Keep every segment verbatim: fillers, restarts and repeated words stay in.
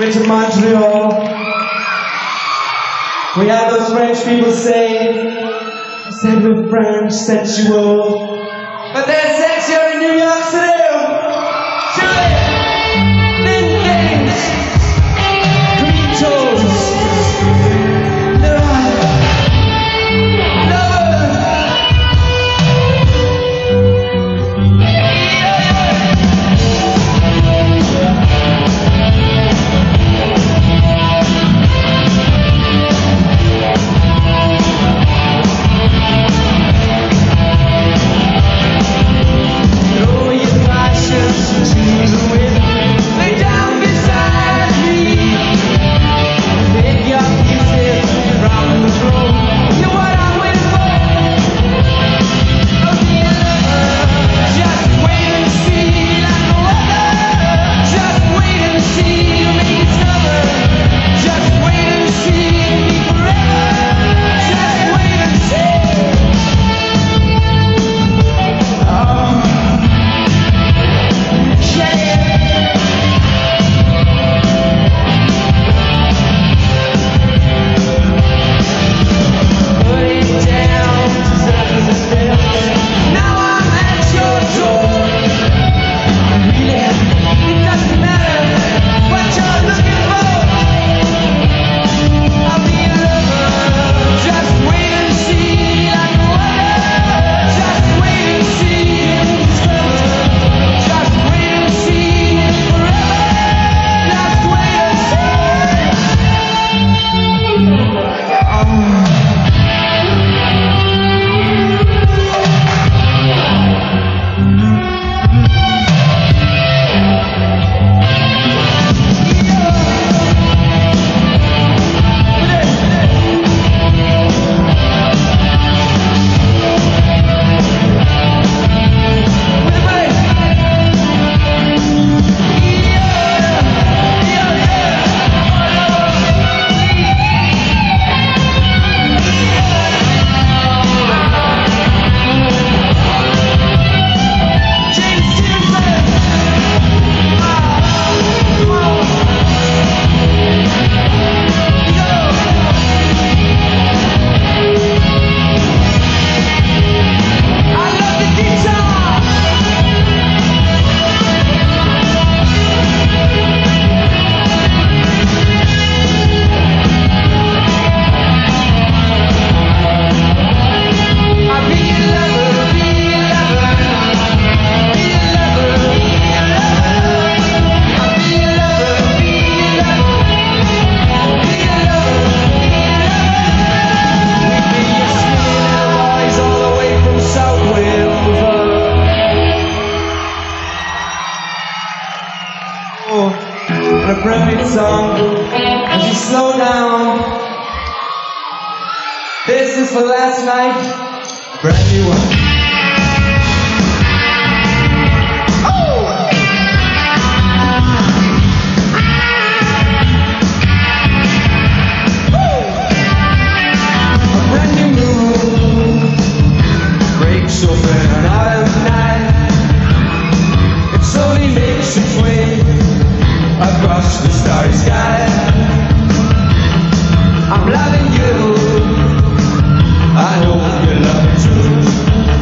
with Montreal. We have those French people say, I said we're French sensual, but they're sexier in New York City. Perfect song, and you slow down. This is for last night, brand new one. Across the starry sky, I'm loving you. I hope you love me too.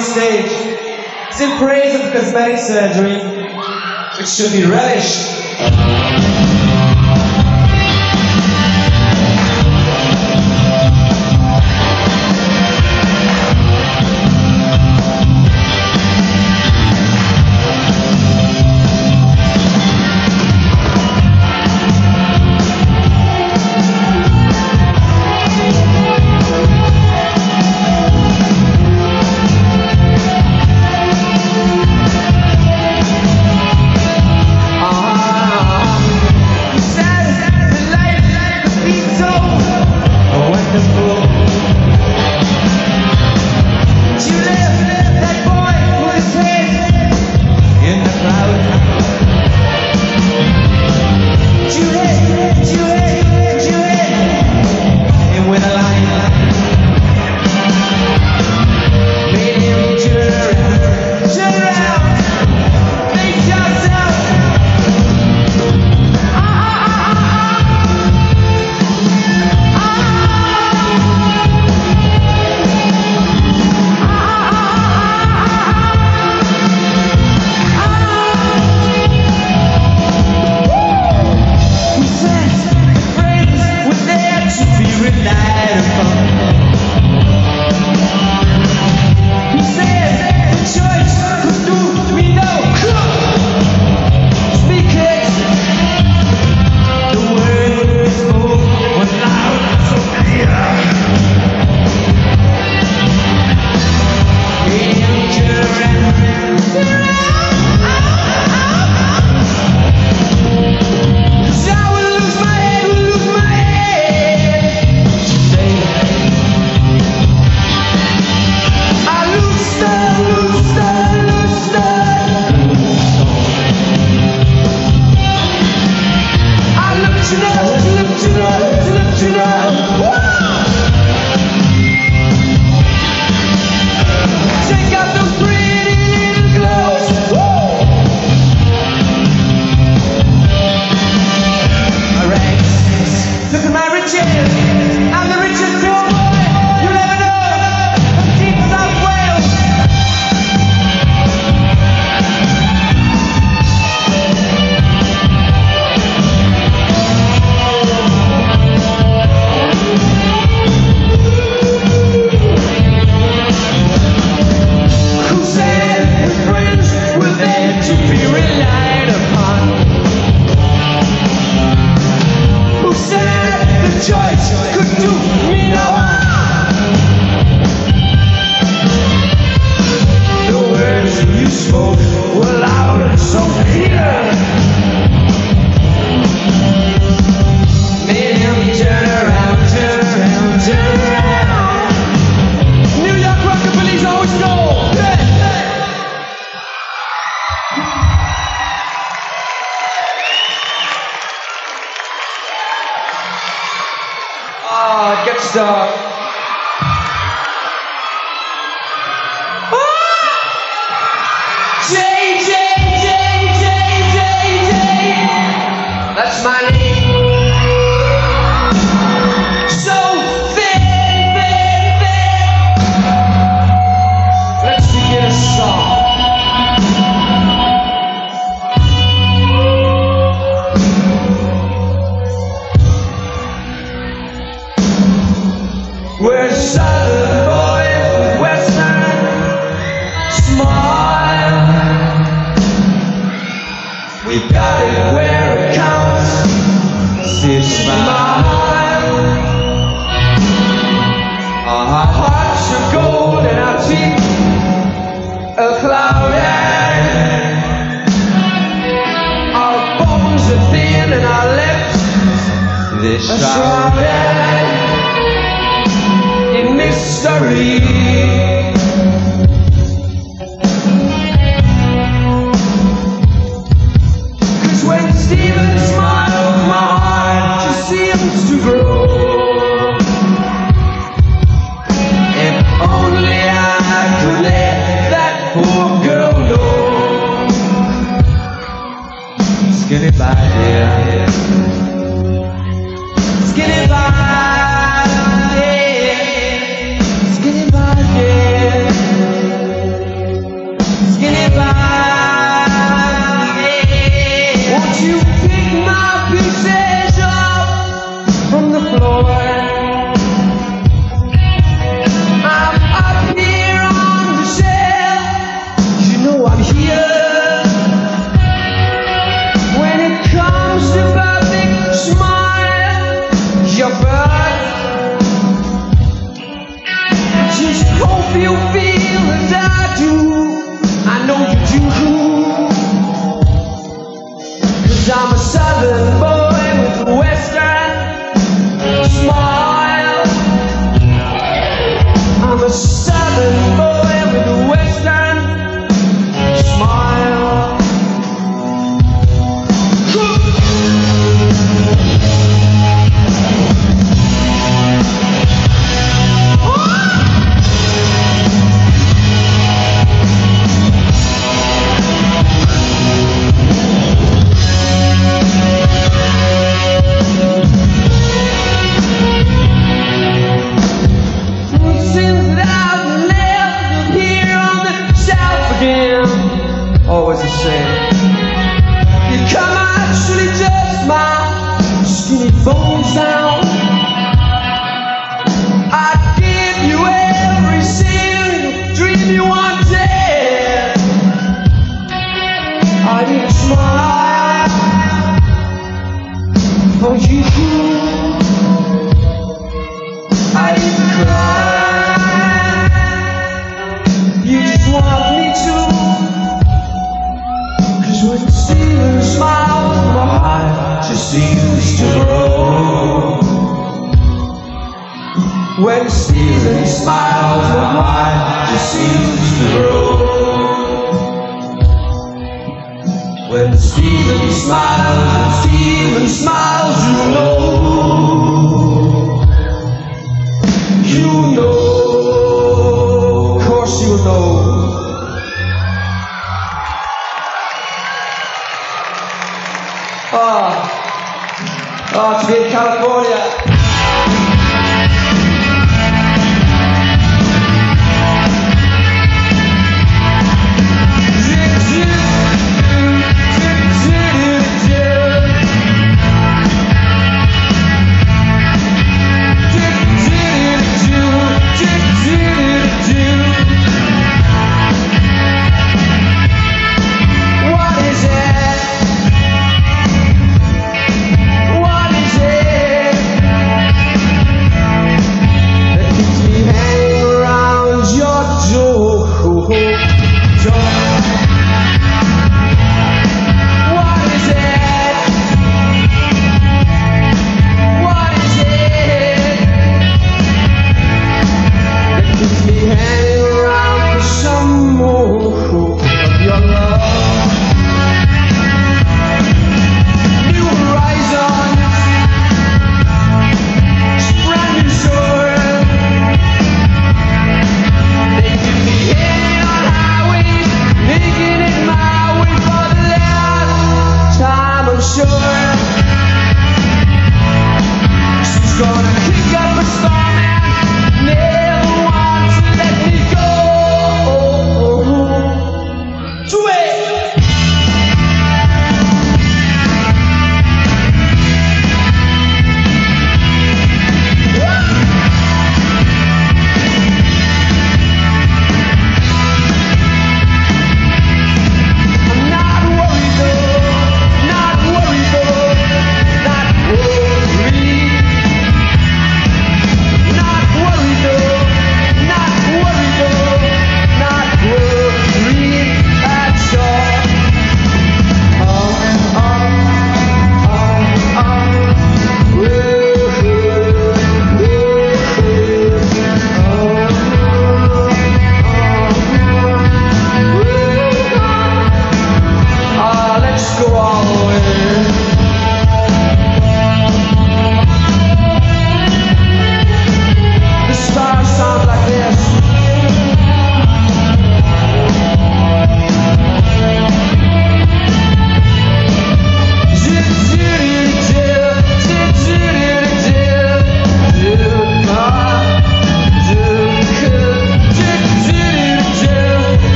on stage. It's in praise of cosmetic surgery, which should be relished. Stop. Ah! J, J, J, J, J, J. That's my name. So thin, thin, thin. Let's begin a song. We're southern boys with western smile. We got it where it counts. See it smile. Our hearts are gold and our teeth are clouded. Our bones are thin and our lips are shrouded in mystery. Cause when Stephen smiles, my heart just seems to grow. If only I could let that poor girl know. Skinny by here, skinny by. Skinny by, yeah. I'm a southern boy with a western smile. I'm a southern boy with a western smile. Always the same. You come out, should it just my skinny bones down? I'd give you every single dream you wanted. I didn't smile for you. I didn't cry. You just want me to. With stealing smiles from my heart just seems to grow. When stealing smiles from my heart just seems to grow. When stealing smiles, stealing smiles, you know, you know, of course you know. Ah, oh, it's been California.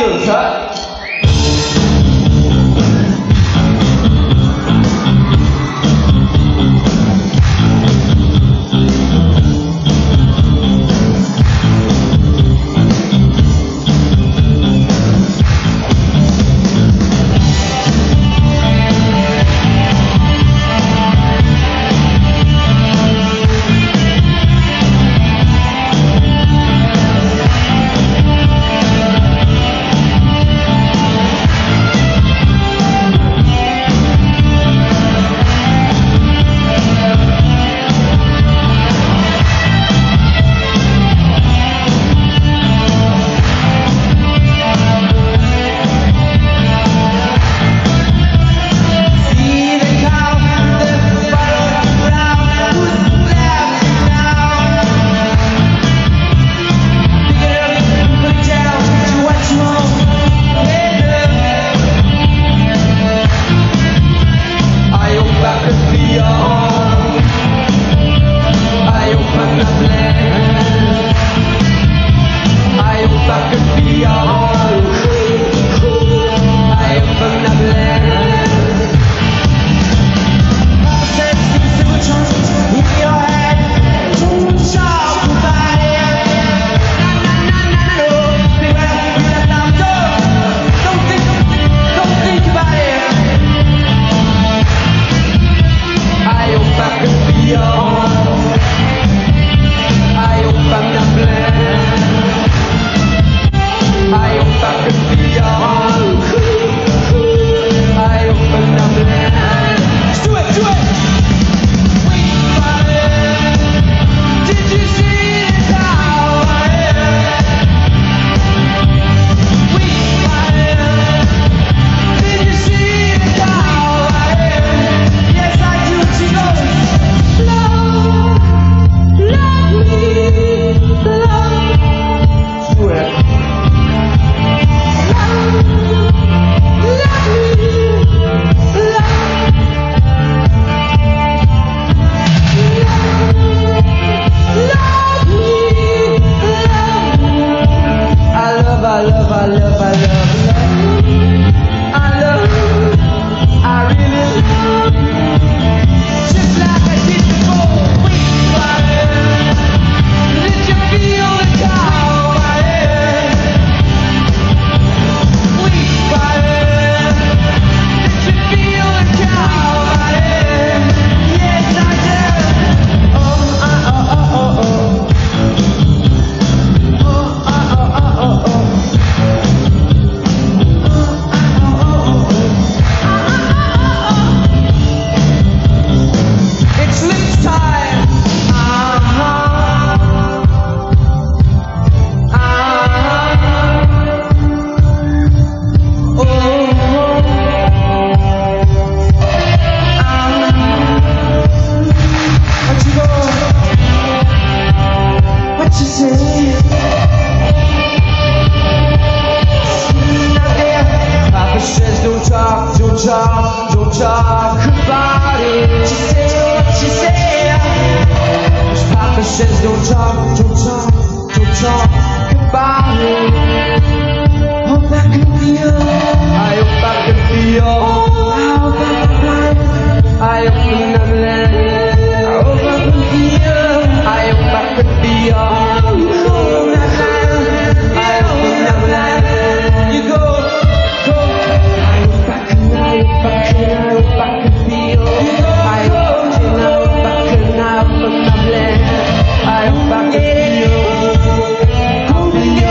đường sớm. I hope I can feel, holding you.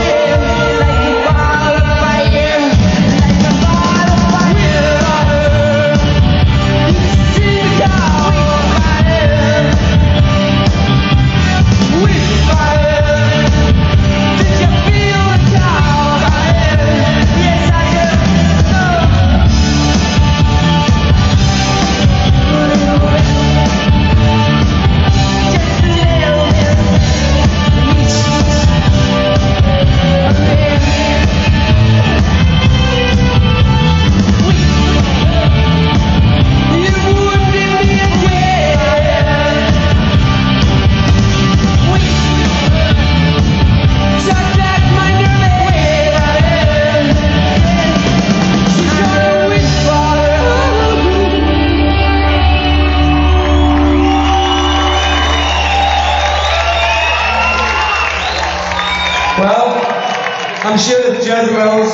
sure that the Jezebels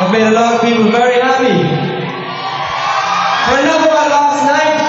have made a lot of people very happy. I know about last night.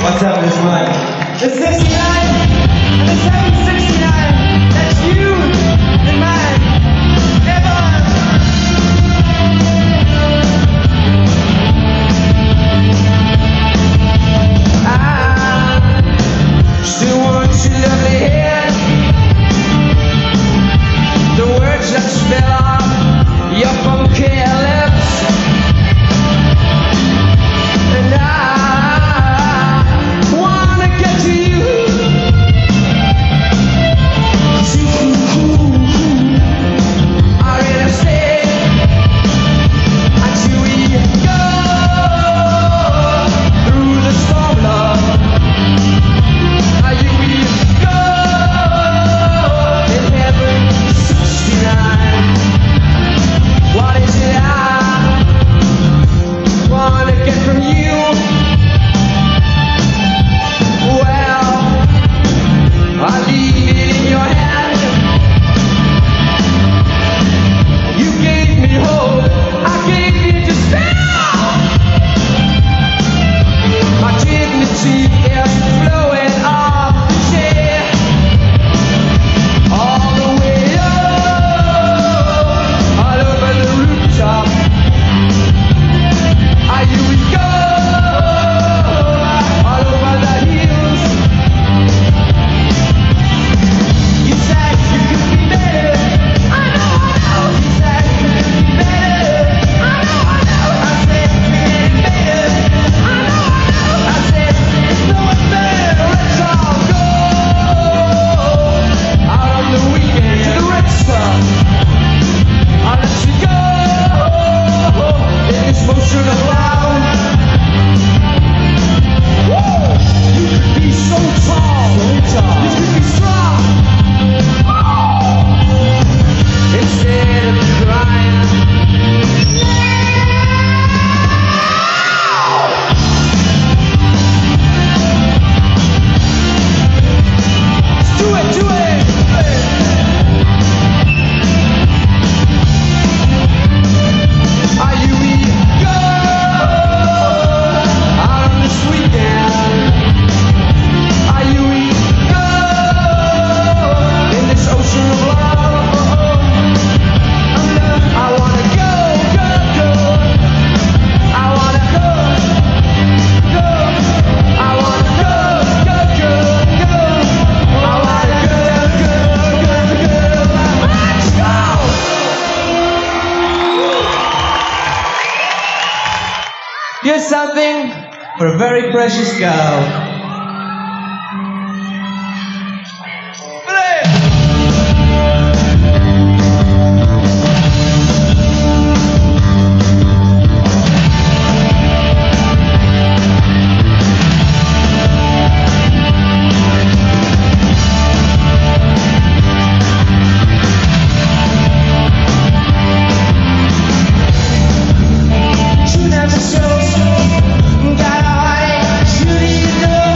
What's up this month? The sixty-nine and the seven sixty-nine, that's you and mine. Ever. I still want your lovely hair, the words that spell out your funky lips. And I wanna get to you. Here's something for a very precious girl. Show, so got a heartache, you didn't know.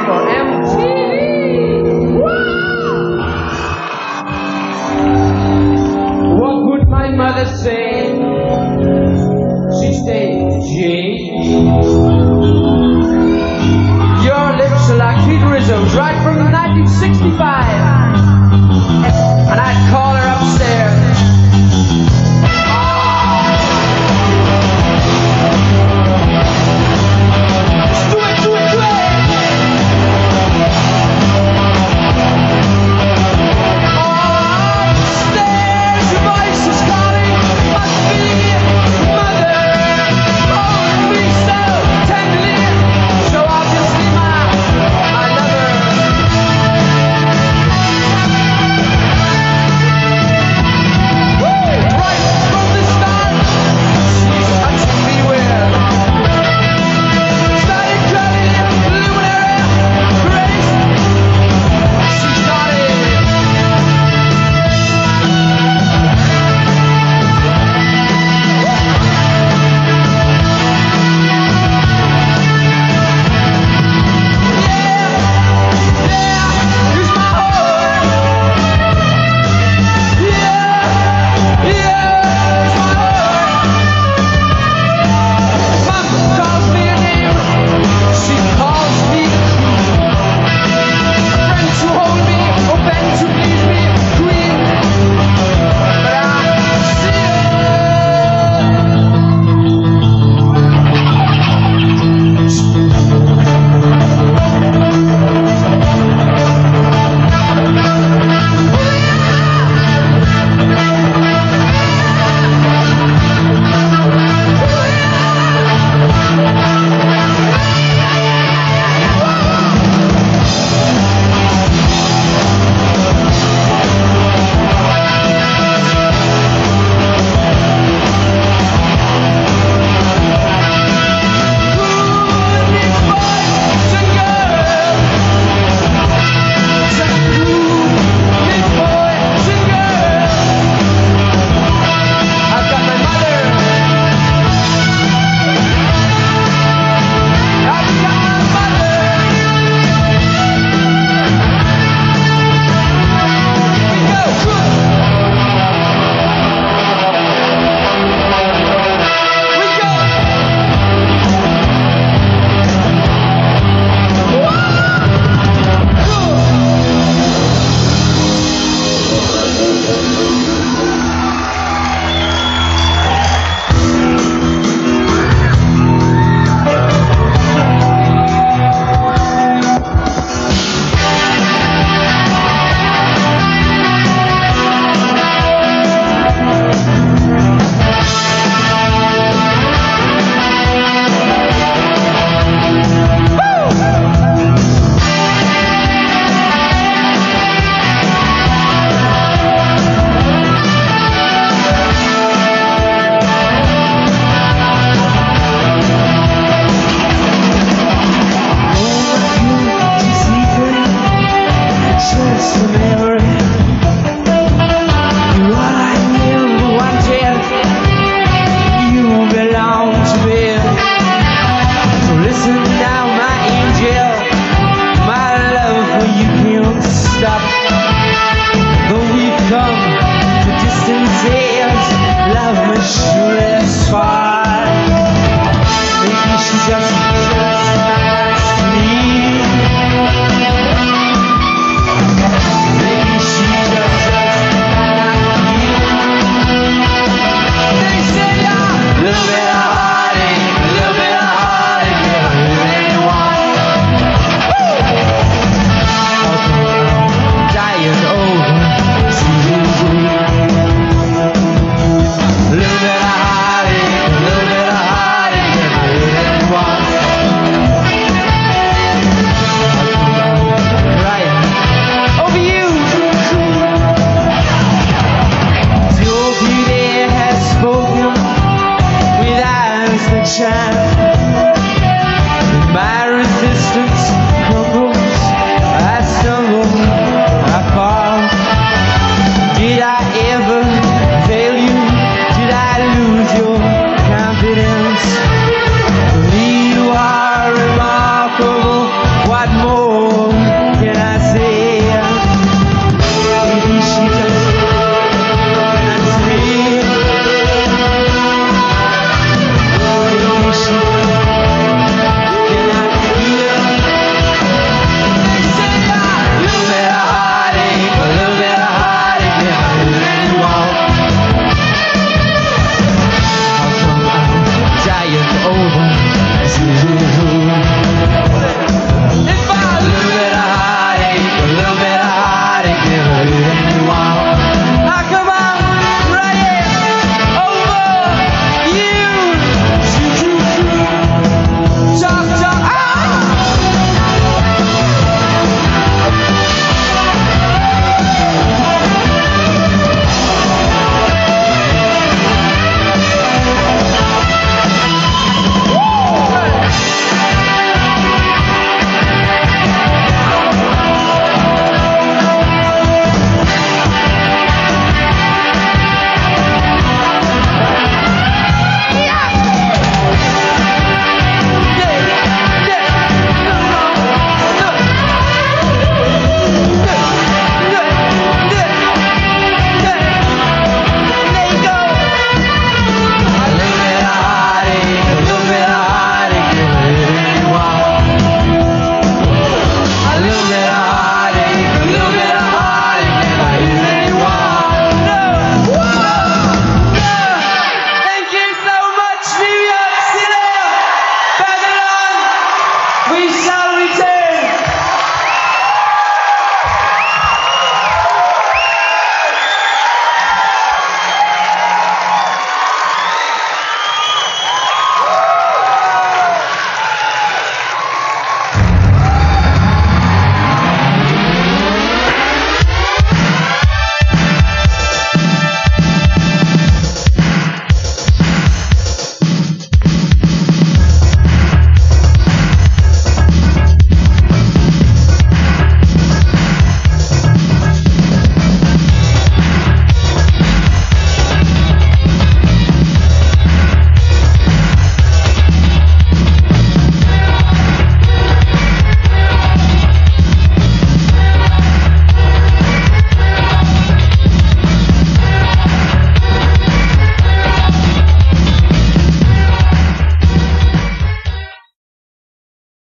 for M T V. Wow. What would my mother say? She said, Jay, your lips are like hedonisms right from nineteen sixty-five. And I'd call her upstairs.